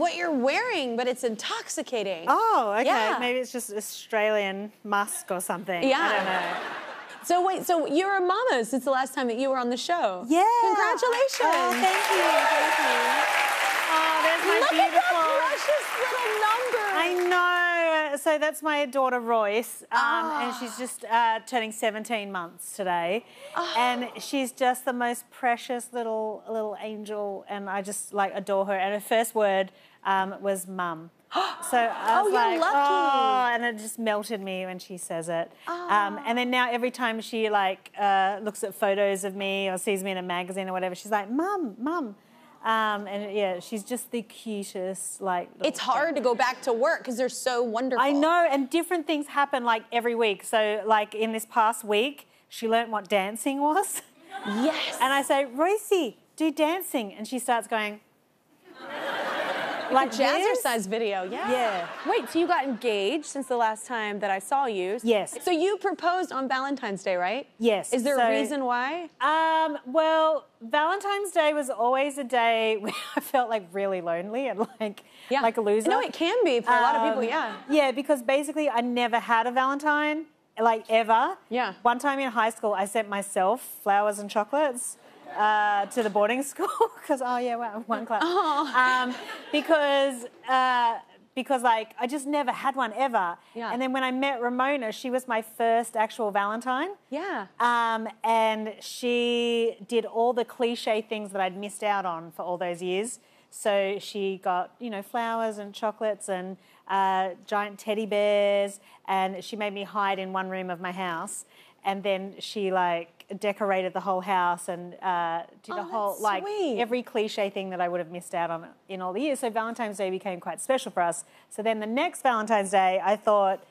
what you're wearing, but it's intoxicating. Oh, okay. Yeah. Maybe it's just Australian musk or something. Yeah. I don't know. So wait, so you're a mama since the last time that you were on the show. Yeah. Congratulations. Oh, thank you. Thank you. Oh, there's my beautiful. Look at that precious little number. I know. So that's my daughter Royce, and she's just turning 17 months today, and she's just the most precious little angel, and I just like adore her. And her first word was mum. So I was like, oh, and it just melted me when she says it. And then now every time she like looks at photos of me or sees me in a magazine or whatever, she's like, mum, mum. And yeah, she's just the cutest. Like, it's hard to go back to work because they're so wonderful. I know, and different things happen like every week. So like in this past week, she learned what dancing was. Yes. And I say, Roycey, do dancing, and she starts going. Like jazzercise video, yeah. Yeah. Wait, so you got engaged since the last time that I saw you. Yes. So you proposed on Valentine's Day, right? Yes. Is there a reason why? Well, Valentine's Day was always a day where I felt like really lonely and like a loser. No, it can be for a lot of people, yeah. Yeah, because basically I never had a Valentine, like ever. Yeah. One time in high school, I sent myself flowers and chocolates. To the boarding school because one class because like I just never had one ever. Yeah. And then when I met Ramona, she was my first actual Valentine. Yeah. And she did all the cliche things that I'd missed out on for all those years. So she got, you know, flowers and chocolates and giant teddy bears, and she made me hide in one room of my house. And then she like decorated the whole house and did a whole like every cliche thing that I would have missed out on in all the years. So Valentine's Day became quite special for us. So then the next Valentine's Day, I thought,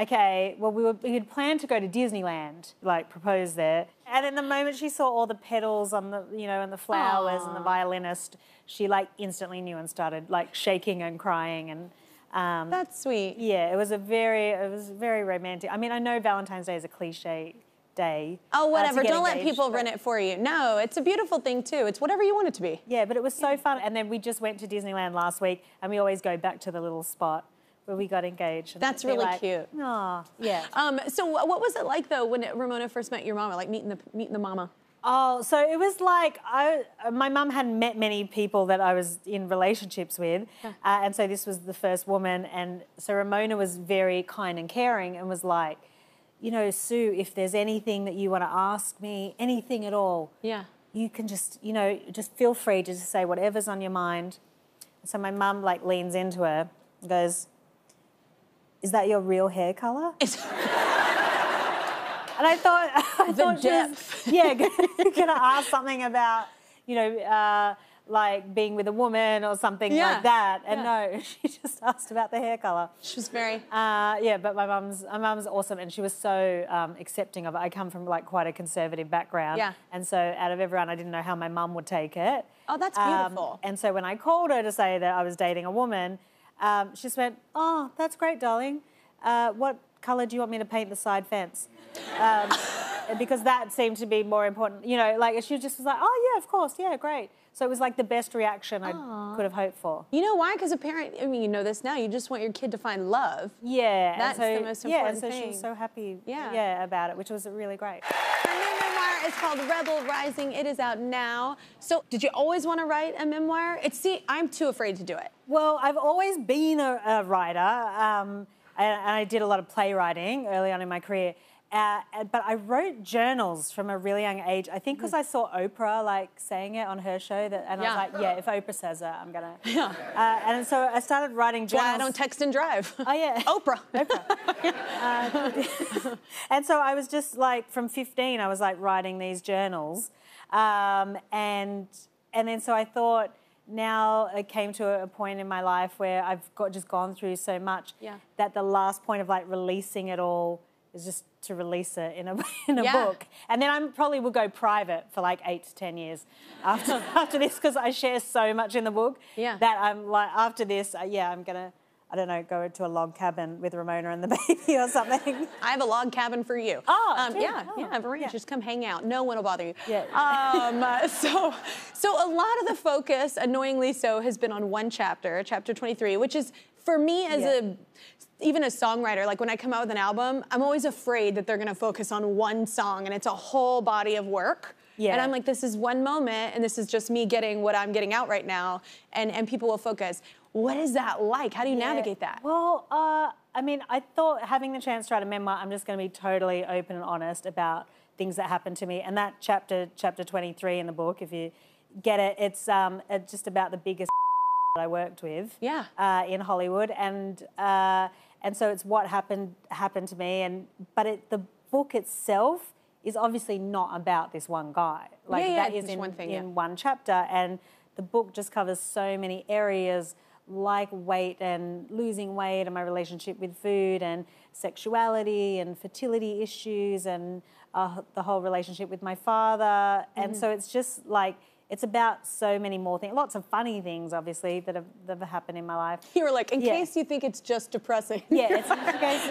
okay, well we had planned to go to Disneyland, like propose there. And then the moment she saw all the petals on the, you know, and the flowers and the violinist, she like instantly knew and started like shaking and crying and. That's sweet. Yeah, it was very romantic. I mean, I know Valentine's Day is a cliche day. Oh, whatever. Don't engaged, let people run it for you. No, it's a beautiful thing too. It's whatever you want it to be. Yeah, but it was so fun. And then we just went to Disneyland last week, and we always go back to the little spot where we got engaged. And that's really like, cute. Oh, yeah. So what was it like though when Ramona first met your mama? Like meeting the mama. Oh, so it was like my mum hadn't met many people that I was in relationships with, and so this was the first woman, and so Ramona was very kind and caring and was like, you know, Sue, if there's anything that you want to ask me, anything at all, yeah, you can just, you know, just feel free to just say whatever's on your mind. And so my mum like leans into her and goes, "Is that your real hair colour?" And I thought depth. Gonna ask something about, you know, like being with a woman or something like that. And no, she just asked about the hair colour. She was very yeah. But my mum's awesome, and she was so accepting of it. I come from like quite a conservative background, and so out of everyone, I didn't know how my mum would take it. Oh, that's beautiful. And so when I called her to say that I was dating a woman, she just went, "Oh, that's great, darling. What colour do you want me to paint the side fence?" Because that seemed to be more important, you know, like she just was like, "Oh yeah, of course, yeah, great." So it was like the best reaction I could have hoped for. You know why? Because a parent, I mean, you know this now, you just want your kid to find love. Yeah. That's so, the most important thing. Yeah, so she was so happy about it, which was really great. Her new memoir is called Rebel Rising. It is out now. So did you always want to write a memoir? I'm too afraid to do it. Well, I've always been a writer, and I did a lot of playwriting early on in my career. But I wrote journals from a really young age. I think because I saw Oprah like saying it on her show, that, and I was like, yeah, if Oprah says it, I'm gonna. Yeah. And so I started writing journals. Why I don't text and drive. Oh yeah. Oprah. Oprah. And so I was just like, from 15, I was like writing these journals, and then so I thought. Now it came to a point in my life where I've just gone through so much that the last point of like releasing it all is just to release it in a book. And then I probably will go private for like 8 to 10 years after this, because I share so much in the book that I'm like, after this, I'm gonna I don't know, go to a log cabin with Ramona and the baby or something. I have a log cabin for you. Oh, yeah, oh, yeah, Ramona, yeah. Just come hang out. No one will bother you. Yeah. So a lot of the focus, annoyingly so, has been on one chapter, chapter 23, which is, for me as even a songwriter, like when I come out with an album, I'm always afraid that they're gonna focus on one song and it's a whole body of work. Yeah. And I'm like, this is one moment and this is just me getting what I'm getting out right now, and people will focus. What is that like? How do you navigate that? Well, I mean, I thought having the chance to write a memoir, I'm just gonna be totally open and honest about things that happened to me. And that chapter 23 in the book, if you get it, it's just about the biggest that I worked with in Hollywood. And so it's what happened to me. But the book itself is obviously not about this one guy. Like that is in one thing, in one chapter. And the book just covers so many areas, like weight and losing weight and my relationship with food and sexuality and fertility issues and the whole relationship with my father. Mm-hmm. And so it's just like, it's about so many more things. Lots of funny things, obviously, that have happened in my life. You were like, in case you think it's just depressing. Yeah, it's in case.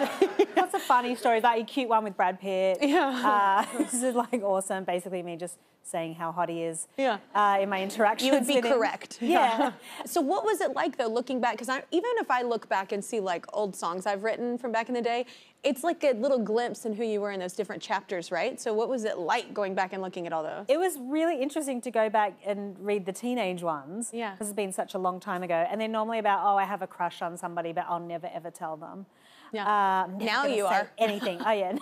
Lots of funny stories, like a cute one with Brad Pitt. Yeah. This is like awesome. Basically, me just saying how hot he is. Yeah. In my interactions. You would be correct. Yeah. So what was it like though, looking back? Because even if I look back and see like old songs I've written from back in the day, it's like a little glimpse in who you were in those different chapters, right? So what was it like going back and looking at all those? It was really interesting to go back and read the teenage ones. Yeah. Because it's been such a long time ago. And they're normally about, oh, I have a crush on somebody, but I'll never ever tell them. Yeah. Now you are. Anything. Oh, yeah.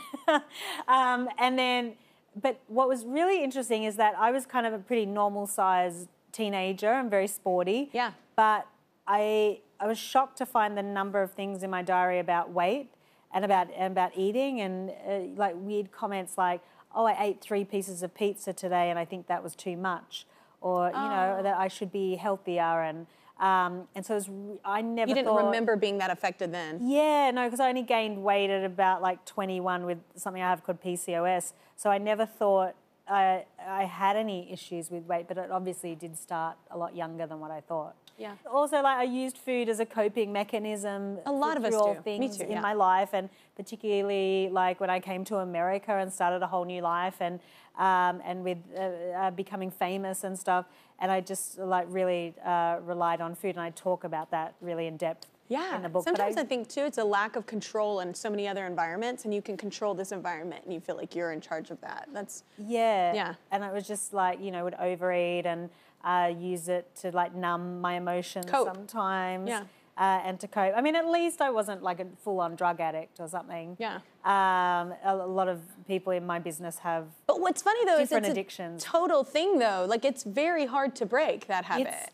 But what was really interesting is that I was kind of a pretty normal-sized teenager and very sporty. Yeah. But I was shocked to find the number of things in my diary about weight and about eating and like weird comments like, oh, I ate 3 pieces of pizza today and I think that was too much, or you know, that I should be healthier and so it was, You didn't remember being that affected then? Yeah, no, because I only gained weight at about like 21 with something I have called PCOS. So I never thought I had any issues with weight, but it obviously did start a lot younger than what I thought. Yeah. Also, like, I used food as a coping mechanism. A lot of us do. Things in my life, and particularly like when I came to America and started a whole new life, and with becoming famous and stuff. And I just like really relied on food, and I talk about that really in depth in the book. Sometimes I think too, it's a lack of control in so many other environments, and you can control this environment, and you feel like you're in charge of that. That's And it was just like, you know, would overeat and use it to like numb my emotions sometimes, and to cope. I mean, at least I wasn't like a full-on drug addict or something. Yeah. A lot of people in my business have. But what's funny though is it's addictions. A total thing though. Like it's very hard to break that habit. It's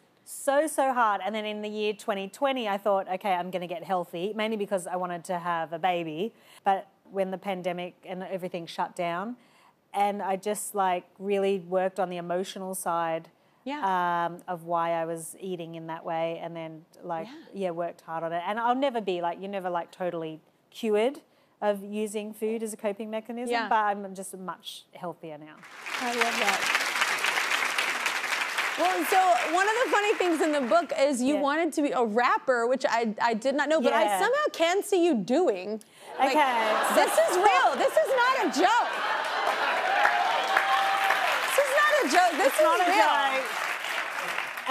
so hard. And then in the year 2020, I thought, okay, I'm going to get healthy, mainly because I wanted to have a baby. But when the pandemic and everything shut down, and I just like really worked on the emotional side. Yeah. Of why I was eating in that way, and then like worked hard on it. And I'll never be like you're never totally cured of using food as a coping mechanism, but I'm just much healthier now. I love that. Well, so one of the funny things in the book is you wanted to be a rapper, which I did not know, but I somehow can see you doing. Like, okay. This is real. This is not a joke. This is not a joke.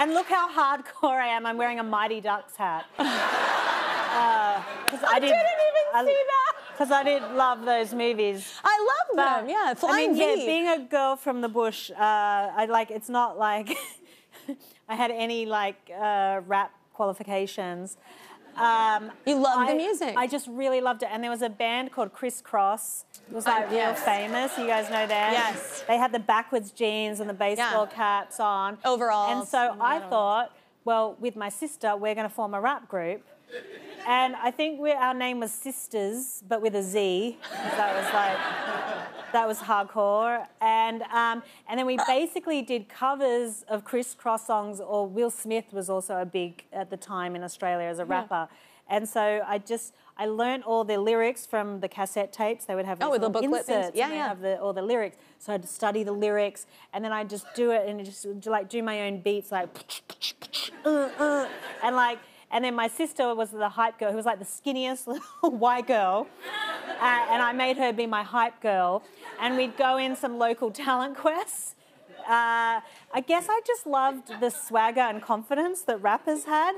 And look how hardcore I am. I'm wearing a Mighty Ducks hat. I didn't even see that. Because I didn't love those movies. I love them, Flying V. I mean, being a girl from the bush, it's not like I had any rap qualifications. You loved the music. I just really loved it. And there was a band called Kris Kross. It was like real famous. You guys know them? Yes. They had the backwards jeans and the baseball caps on. Overalls. And so I thought, well, with my sister, we're going to form a rap group. And I think our name was Sisters, but with a Z. That was hardcore. And then we basically did covers of Kris Kross songs, or Will Smith was also a big, at the time in Australia, as a rapper. And so I learned all the lyrics from the cassette tapes. They would have the booklet things. Yeah, have all the lyrics. So I'd study the lyrics, and then I'd just do it and just like do my own beats, like and like. And then my sister was the hype girl, who was like the skinniest little white girl. And I made her be my hype girl. And we'd go in some local talent quests. I guess I just loved the swagger and confidence that rappers had.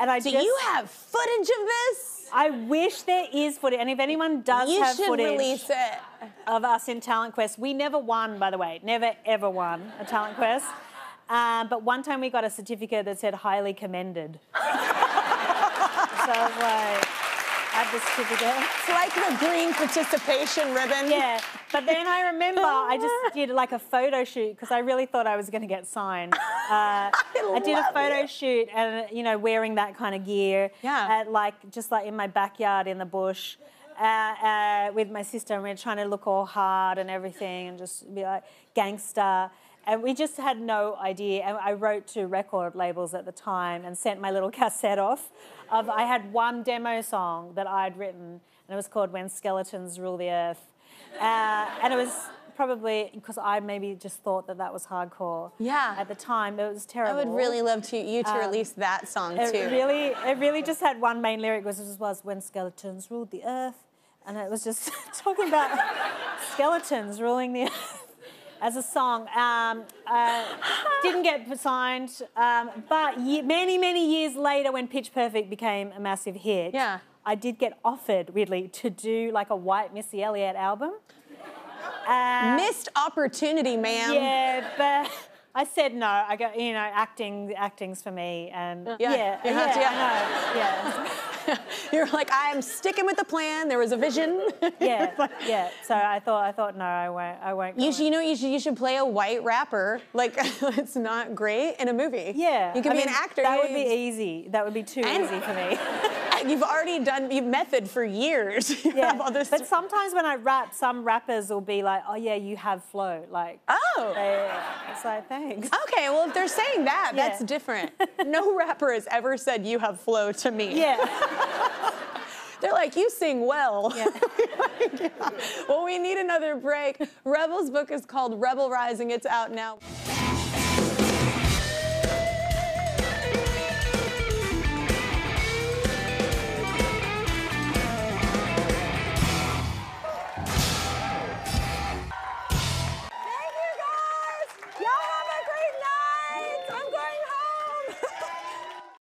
And I Do you have footage of this? I wish there is footage. And if anyone does have footage... You should release it. ...of us in Talent Quest. We never won, by the way. Never, ever won a Talent Quest. But one time we got a certificate that said highly commended. So I was like, I have the certificate. It's like the green participation ribbon. Yeah. But then I remember I just did like a photo shoot because I really thought I was going to get signed. I did a photo shoot and, you know, wearing that kind of gear. Yeah. At like, just like in my backyard in the bush with my sister, and we were trying to look all hard and everything and just be like gangster. And we just had no idea. And I wrote to record labels at the time and sent my little cassette off. I had one demo song that I'd written, and it was called When Skeletons Rule the Earth. And it was probably because I maybe just thought that that was hardcore. Yeah. At the time, it was terrible. I would really love to you to release that song too. It really just had one main lyric, which was When Skeletons Ruled the Earth. And it was just talking about skeletons ruling the earth. As a song, didn't get signed, but many, many years later, when Pitch Perfect became a massive hit, yeah. I did get offered, weirdly, to do like a white Missy Elliott album. Missed opportunity, ma'am. Yeah, but I said no. I go, you know, acting's for me, and yeah. I know. You're like, I'm sticking with the plan. There was a vision. Yeah, like... yeah. So I thought, no, I won't. You should play a white rapper. Like, it's not great in a movie. Yeah, you can be an actor. That would be easy. That would be too easy for me. You've already done method for years. But sometimes when I rap, some rappers will be like, oh yeah, you have flow. Like, oh. It's like, thanks. Okay, well, if they're saying that, that's different. No rapper has ever said you have flow to me. Yeah. They're like, you sing well. Yeah. Well, we need another break. Rebel's book is called Rebel Rising. It's out now.